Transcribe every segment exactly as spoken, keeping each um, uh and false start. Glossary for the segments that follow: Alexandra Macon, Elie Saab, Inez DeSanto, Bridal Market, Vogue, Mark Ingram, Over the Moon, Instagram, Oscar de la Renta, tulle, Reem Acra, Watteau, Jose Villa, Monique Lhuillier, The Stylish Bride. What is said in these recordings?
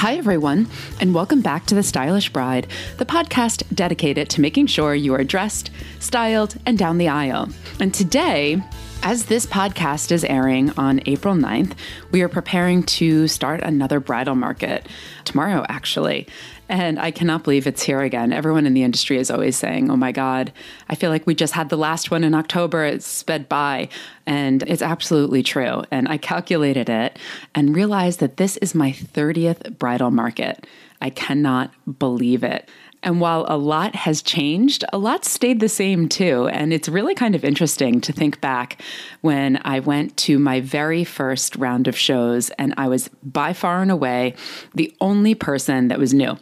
Hi, everyone, and welcome back to The Stylish Bride, the podcast dedicated to making sure you are dressed, styled, and down the aisle. And today, as this podcast is airing on April ninth, we are preparing to start another bridal market tomorrow, actually. And I cannot believe it's here again. Everyone in the industry is always saying, oh my God, I feel like we just had the last one in October. It's sped by. And it's absolutely true. And I calculated it and realized that this is my thirtieth bridal market. I cannot believe it. And while a lot has changed, a lot stayed the same too. And it's really kind of interesting to think back when I went to my very first round of shows and I was by far and away the only person that was new.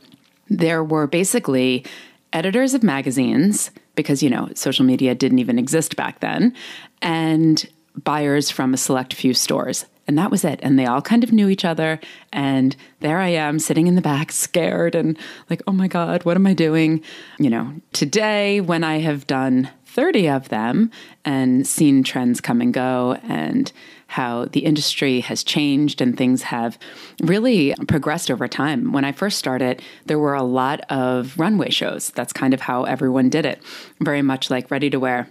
There were basically editors of magazines, because, you know, social media didn't even exist back then, and buyers from a select few stores. And that was it. And they all kind of knew each other. And there I am sitting in the back, scared and like, oh my God, what am I doing? You know, today when I have done thirty of them and seen trends come and go and how the industry has changed and things have really progressed over time. When I first started, there were a lot of runway shows. That's kind of how everyone did it, very much like ready-to-wear.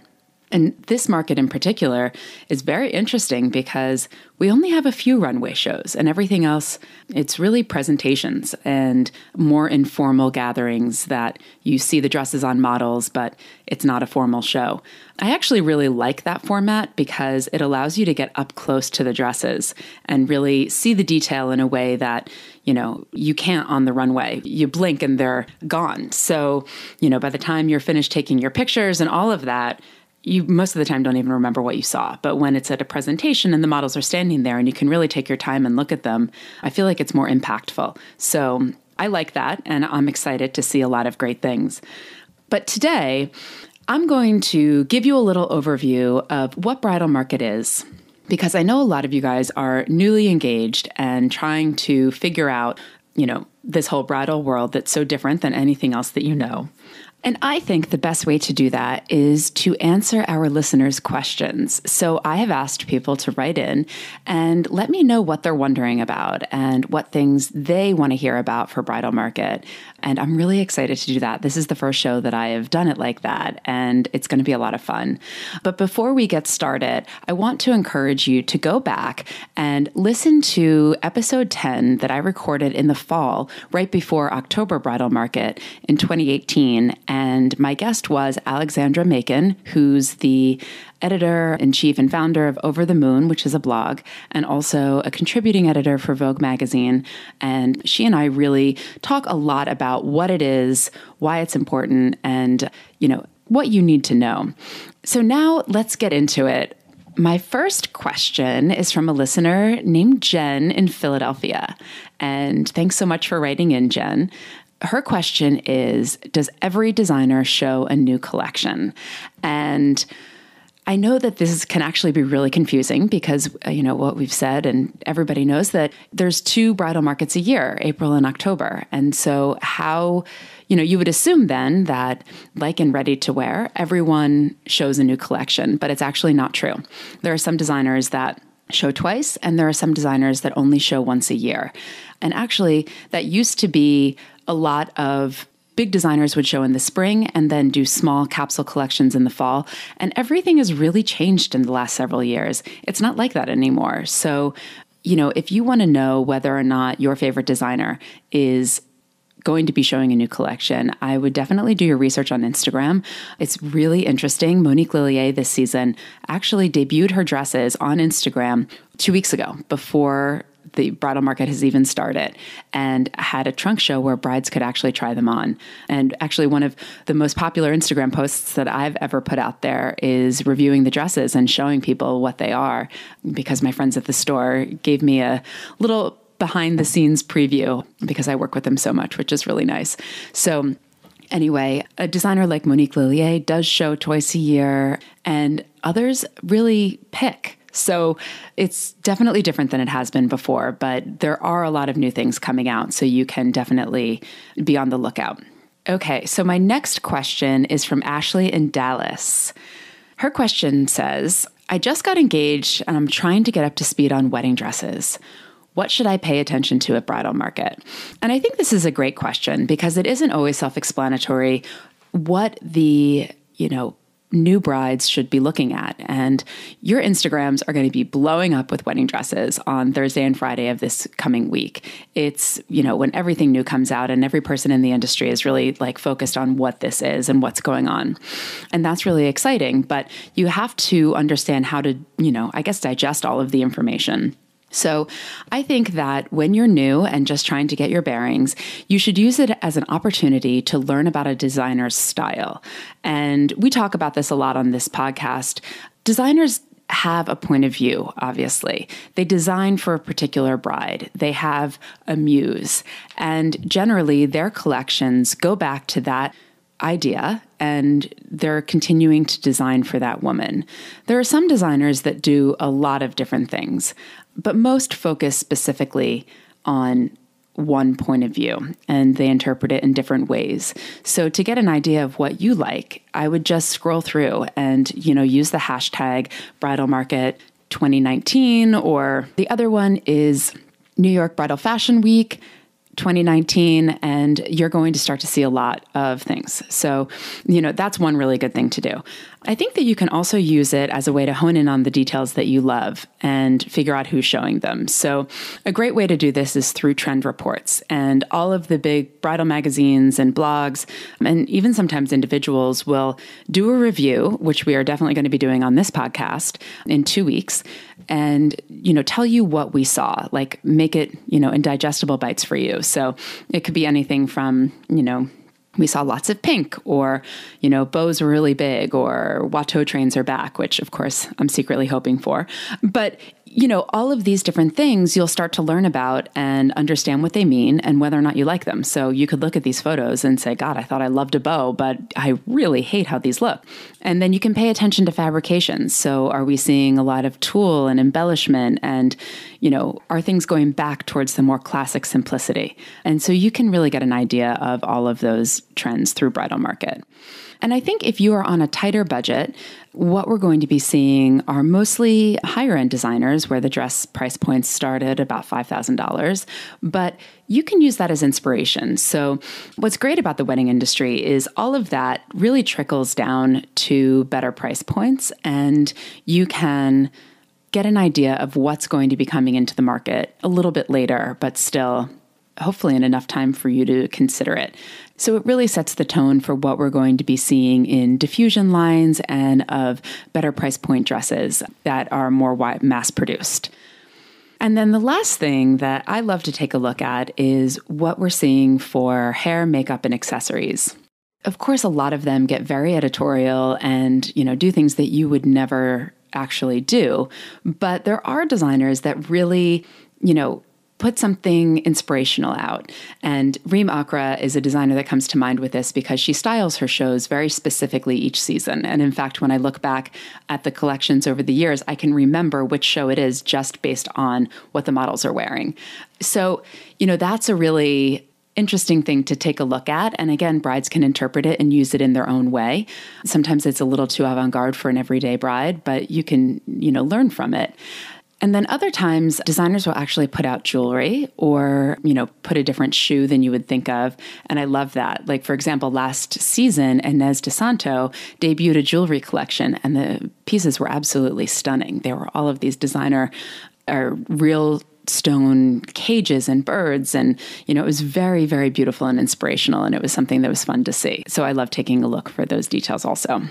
And this market in particular is very interesting because we only have a few runway shows and everything else, it's really presentations and more informal gatherings that you see the dresses on models, but it's not a formal show. I actually really like that format because it allows you to get up close to the dresses and really see the detail in a way that, you know, you can't on the runway. You blink and they're gone. So, you know, by the time you're finished taking your pictures and all of that, you most of the time don't even remember what you saw. But when it's at a presentation and the models are standing there and you can really take your time and look at them, I feel like it's more impactful. So I like that, and I'm excited to see a lot of great things. But today, I'm going to give you a little overview of what bridal market is, because I know a lot of you guys are newly engaged and trying to figure out, you know, this whole bridal world that's so different than anything else that you know. And I think the best way to do that is to answer our listeners' questions. So I have asked people to write in and let me know what they're wondering about and what things they want to hear about for bridal market. And I'm really excited to do that. This is the first show that I have done it like that, and it's going to be a lot of fun. But before we get started, I want to encourage you to go back and listen to episode ten that I recorded in the fall, right before October bridal market in twenty eighteen. And my guest was Alexandra Macon, who's the editor-in-chief and founder of Over the Moon, which is a blog, and also a contributing editor for Vogue magazine. And she and I really talk a lot about what it is, why it's important, and, you know, what you need to know. So now let's get into it. My first question is from a listener named Jen in Philadelphia. And thanks so much for writing in, Jen. Her question is, does every designer show a new collection? And I know that this can actually be really confusing because, you know, what we've said and everybody knows that there's two bridal markets a year, April and October. And so how, you know, you would assume then that like in ready to wear, everyone shows a new collection, but it's actually not true. There are some designers that show twice, and there are some designers that only show once a year. And actually, that used to be a lot of big designers would show in the spring and then do small capsule collections in the fall. And everything has really changed in the last several years. It's not like that anymore. So, you know, if you want to know whether or not your favorite designer is going to be showing a new collection, I would definitely do your research on Instagram. It's really interesting. Monique Lhuillier this season actually debuted her dresses on Instagram two weeks ago before the bridal market has even started, and had a trunk show where brides could actually try them on. And actually one of the most popular Instagram posts that I've ever put out there is reviewing the dresses and showing people what they are, because my friends at the store gave me a little behind the scenes preview because I work with them so much, which is really nice. So anyway, a designer like Monique Lhuillier does show twice a year, and others really pick. So it's definitely different than it has been before, but there are a lot of new things coming out, so you can definitely be on the lookout. Okay, so my next question is from Ashley in Dallas. Her question says, I just got engaged and I'm trying to get up to speed on wedding dresses. What should I pay attention to at bridal market? And I think this is a great question because it isn't always self-explanatory what the, you know, new brides should be looking at. And your Instagrams are going to be blowing up with wedding dresses on Thursday and Friday of this coming week. It's, you know, when everything new comes out and every person in the industry is really like focused on what this is and what's going on. And that's really exciting, but you have to understand how to, you know, I guess digest all of the information. So I think that when you're new and just trying to get your bearings, you should use it as an opportunity to learn about a designer's style. And we talk about this a lot on this podcast. Designers have a point of view, obviously. They design for a particular bride. They have a muse. And generally, their collections go back to that idea, and they're continuing to design for that woman. There are some designers that do a lot of different things, but most focus specifically on one point of view, and they interpret it in different ways. So to get an idea of what you like, I would just scroll through and, you know, use the hashtag bridal market twenty nineteen, or the other one is New York Bridal Fashion Week twenty nineteen, and you're going to start to see a lot of things. So, you know, that's one really good thing to do. I think that you can also use it as a way to hone in on the details that you love and figure out who's showing them. So a great way to do this is through trend reports, and all of the big bridal magazines and blogs, and even sometimes individuals will do a review, which we are definitely going to be doing on this podcast in two weeks, and, you know, tell you what we saw, like make it, you know, in digestible bites for you. So it could be anything from, you know, we saw lots of pink, or, you know, bows were really big, or Watteau trains are back, which of course I'm secretly hoping for. But, you know, all of these different things you'll start to learn about and understand what they mean and whether or not you like them. So you could look at these photos and say, God, I thought I loved a bow, but I really hate how these look. And then you can pay attention to fabrications. So are we seeing a lot of tulle and embellishment, and, you know, are things going back towards the more classic simplicity? And so you can really get an idea of all of those trends through bridal market. And I think if you are on a tighter budget, what we're going to be seeing are mostly higher end designers where the dress price points start at about five thousand dollars, but you can use that as inspiration. So what's great about the wedding industry is all of that really trickles down to better price points, and you can get an idea of what's going to be coming into the market a little bit later, but still hopefully in enough time for you to consider it. So it really sets the tone for what we're going to be seeing in diffusion lines and of better price point dresses that are more wide mass produced. And then the last thing that I love to take a look at is what we're seeing for hair, makeup, and accessories. Of course, a lot of them get very editorial and, you know, do things that you would never actually do. But there are designers that really, you know, put something inspirational out. And Reem Acra is a designer that comes to mind with this because she styles her shows very specifically each season. And in fact, when I look back at the collections over the years, I can remember which show it is just based on what the models are wearing. So, you know, that's a really interesting thing to take a look at. And again, brides can interpret it and use it in their own way. Sometimes it's a little too avant-garde for an everyday bride, but you can, you know, learn from it. And then other times, designers will actually put out jewelry or, you know, put a different shoe than you would think of. And I love that. Like, for example, last season, Inez DeSanto debuted a jewelry collection, and the pieces were absolutely stunning. They were all of these designer or real stone cages and birds. And, you know, it was very, very beautiful and inspirational. And it was something that was fun to see. So I love taking a look for those details also.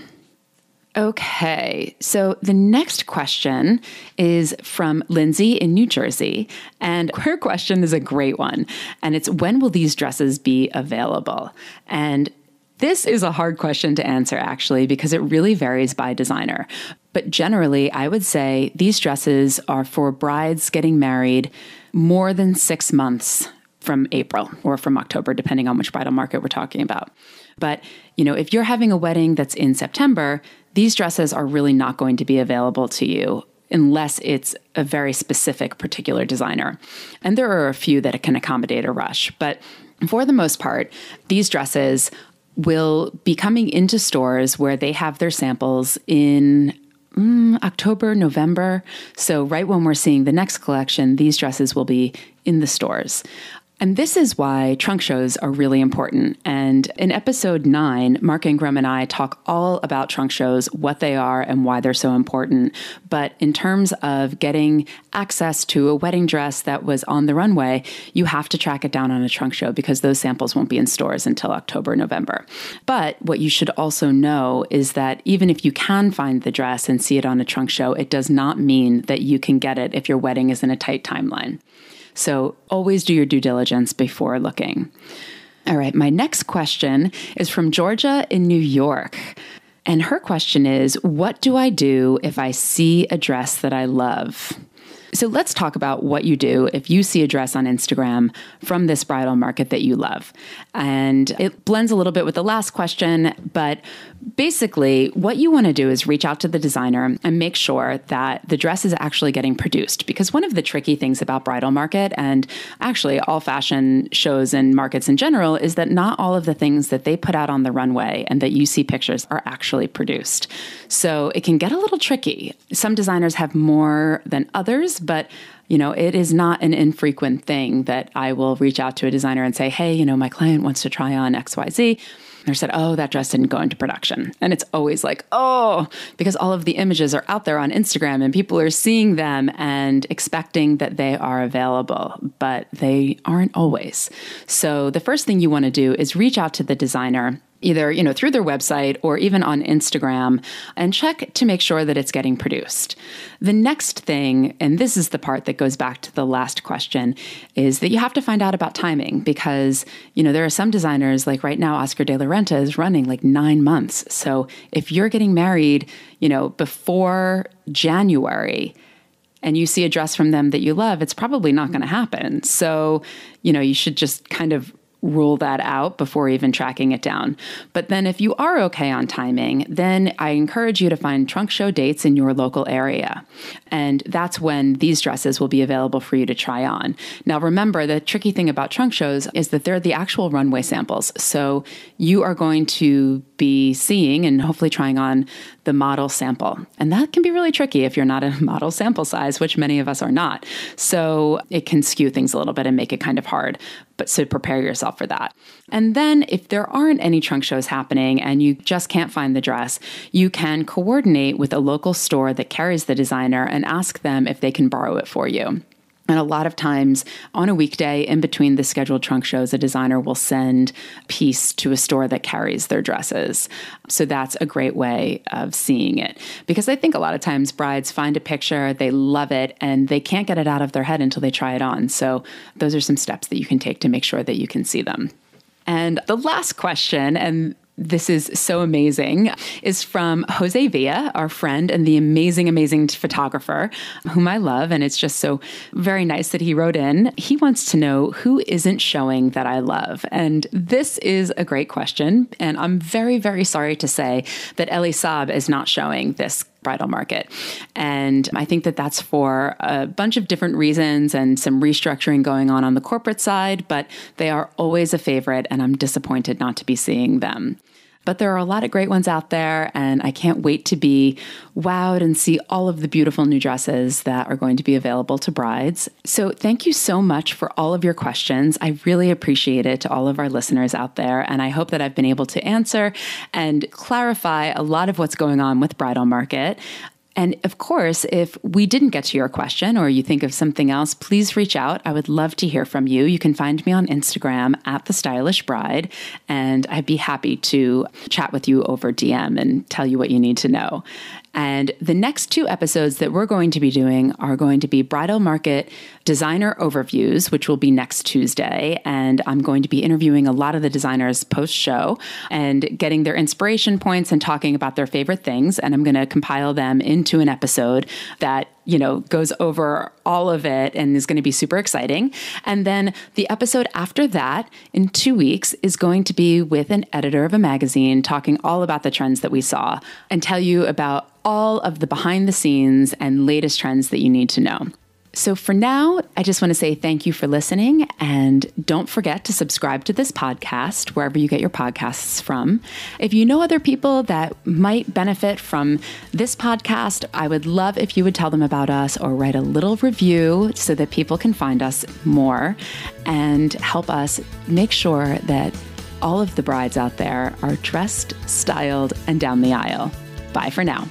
Okay, so the next question is from Lindsay in New Jersey, and her question is a great one, and it's, when will these dresses be available? And this is a hard question to answer, actually, because it really varies by designer. But generally, I would say these dresses are for brides getting married more than six months from April or from October, depending on which bridal market we're talking about. But, you know, if you're having a wedding that's in September, these dresses are really not going to be available to you unless it's a very specific particular designer. And there are a few that can accommodate a rush. But for the most part, these dresses will be coming into stores where they have their samples in mm, October, November. So right when we're seeing the next collection, these dresses will be in the stores. And this is why trunk shows are really important. And in episode nine, Mark Ingram and I talk all about trunk shows, what they are and why they're so important. But in terms of getting access to a wedding dress that was on the runway, you have to track it down on a trunk show because those samples won't be in stores until October, November. But what you should also know is that even if you can find the dress and see it on a trunk show, it does not mean that you can get it if your wedding is in a tight timeline. So always do your due diligence before looking. All right, my next question is from Georgia in New York. And her question is, what do I do if I see a dress that I love? So let's talk about what you do if you see a dress on Instagram from this bridal market that you love. And it blends a little bit with the last question, but basically what you want to do is reach out to the designer and make sure that the dress is actually getting produced. Because one of the tricky things about bridal market and actually all fashion shows and markets in general is that not all of the things that they put out on the runway and that you see pictures are actually produced. So it can get a little tricky. Some designers have more than others, but, you know, it is not an infrequent thing that I will reach out to a designer and say, hey, you know, my client wants to try on X Y Z. They said, oh, that dress didn't go into production. And it's always like, oh, because all of the images are out there on Instagram and people are seeing them and expecting that they are available, but they aren't always. So the first thing you want to do is reach out to the designer, either, you know, through their website or even on Instagram, and check to make sure that it's getting produced. The next thing, and this is the part that goes back to the last question, is that you have to find out about timing because, you know, there are some designers, like right now, Oscar de la Renta is running like nine months. So if you're getting married, you know, before January, and you see a dress from them that you love, it's probably not going to happen. So, you know, you should just kind of rule that out before even tracking it down. But then if you are okay on timing, then I encourage you to find trunk show dates in your local area. And that's when these dresses will be available for you to try on. Now, remember, the tricky thing about trunk shows is that they're the actual runway samples. So you are going to be seeing and hopefully trying on the model sample. And that can be really tricky if you're not in a model sample size, which many of us are not. So it can skew things a little bit and make it kind of hard. But so prepare yourself for that. And then if there aren't any trunk shows happening and you just can't find the dress, you can coordinate with a local store that carries the designer and ask them if they can borrow it for you. And a lot of times on a weekday in between the scheduled trunk shows, a designer will send a piece to a store that carries their dresses. So that's a great way of seeing it. Because I think a lot of times brides find a picture, they love it, and they can't get it out of their head until they try it on. So those are some steps that you can take to make sure that you can see them. And the last question, and this is so amazing, is from Jose Villa, our friend and the amazing, amazing photographer whom I love. And it's just so very nice that he wrote in. He wants to know who isn't showing that I love. And this is a great question. And I'm very, very sorry to say that Elie Saab is not showing this bridal market. And I think that that's for a bunch of different reasons and some restructuring going on on the corporate side, but they are always a favorite and I'm disappointed not to be seeing them. But there are a lot of great ones out there, and I can't wait to be wowed and see all of the beautiful new dresses that are going to be available to brides. So thank you so much for all of your questions. I really appreciate it to all of our listeners out there, and I hope that I've been able to answer and clarify a lot of what's going on with bridal market. And of course, if we didn't get to your question or you think of something else, please reach out. I would love to hear from you. You can find me on Instagram at The Stylish Bride, and I'd be happy to chat with you over D M and tell you what you need to know. And the next two episodes that we're going to be doing are going to be bridal market designer overviews, which will be next Tuesday. And I'm going to be interviewing a lot of the designers post-show and getting their inspiration points and talking about their favorite things. And I'm going to compile them into an episode that, you know, goes over all of it and is going to be super exciting. And then the episode after that in two weeks is going to be with an editor of a magazine talking all about the trends that we saw and tell you about all of the behind the scenes and latest trends that you need to know. So for now, I just want to say thank you for listening, and don't forget to subscribe to this podcast wherever you get your podcasts from. If you know other people that might benefit from this podcast, I would love if you would tell them about us or write a little review so that people can find us more and help us make sure that all of the brides out there are dressed, styled, and down the aisle. Bye for now.